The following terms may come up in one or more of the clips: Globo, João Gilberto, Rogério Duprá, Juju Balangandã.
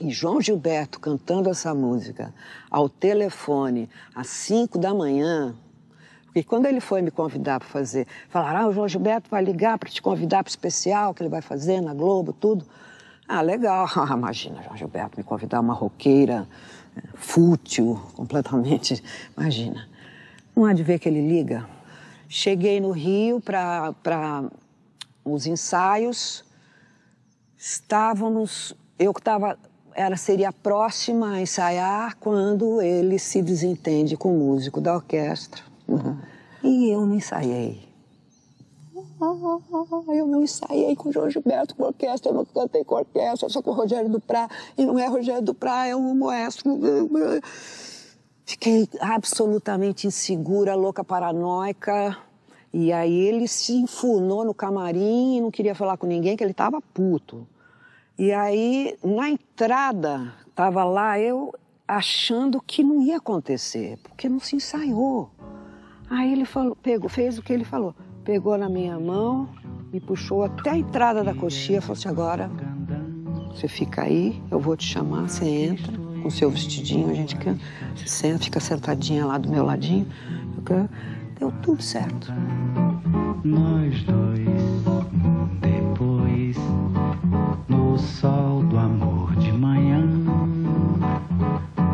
E João Gilberto cantando essa música ao telefone às 5 da manhã, porque quando ele foi me convidar para fazer, falaram, ah, o João Gilberto vai ligar para te convidar para o especial que ele vai fazer na Globo, tudo. Ah, legal. Imagina, João Gilberto me convidar, uma roqueira fútil, completamente, imagina. Não há de ver que ele liga. Cheguei no Rio para os ensaios, estávamos, eu que estava... Ela seria próxima a ensaiar quando ele se desentende com o músico da orquestra. Uhum. E eu não ensaiei. Eu não ensaiei com o João Gilberto, com a orquestra, eu não cantei com a orquestra, só com o Rogério Duprá. E não é Rogério Duprá, é um maestro. Fiquei absolutamente insegura, louca, paranoica. E aí ele se enfunou no camarim e não queria falar com ninguém, que ele estava puto. E aí, na entrada, estava lá eu achando que não ia acontecer, porque não se ensaiou. Aí ele falou, fez o que ele falou, pegou na minha mão, me puxou até a entrada da coxia, falou assim, agora você fica aí, eu vou te chamar, você entra com seu vestidinho, a gente senta, fica sentadinha lá do meu ladinho. Deu tudo certo. Nós dois, depois... No sol do amor de manhã,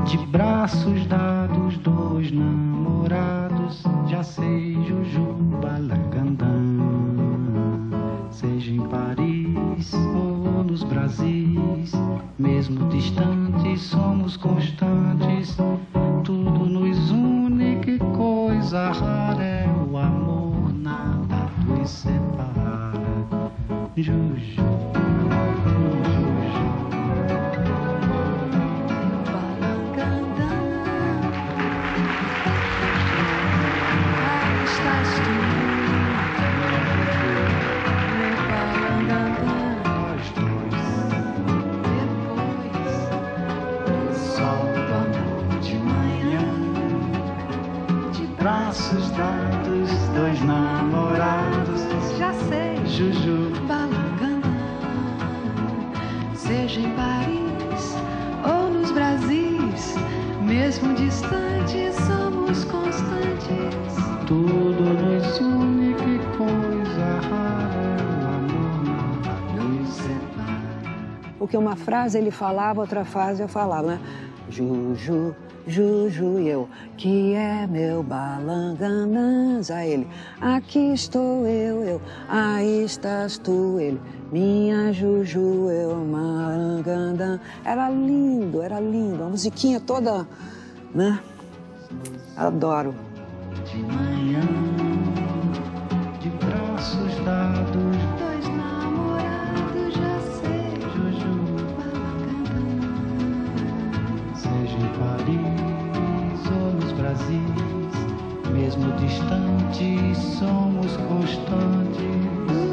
de braços dados, dois namorados, já sei, Juju Balangandã. Seja em Paris ou nos Brasis, mesmo distantes, somos constantes. Tudo nos une, que coisa rara é o amor, nada nos separa. Juju. Braços dados, dois namorados, já sei, Juju Balangandã. Seja em Paris ou nos Brasis, mesmo distantes, somos constantes. Tudo nos une, que coisa rara, o amor nos separa. Porque uma frase ele falava, outra frase eu falava, né? Juju, Juju, eu, que é meu Balangandã. Aí ele, aqui estou eu, aí estás tu, ele, minha Juju, eu, Balangandã. Era lindo, a musiquinha toda, né? Adoro. De manhã, de braços dados, dois namorados, já sei, Juju Balangandã. Seja em Paris, mesmo distantes, somos constantes.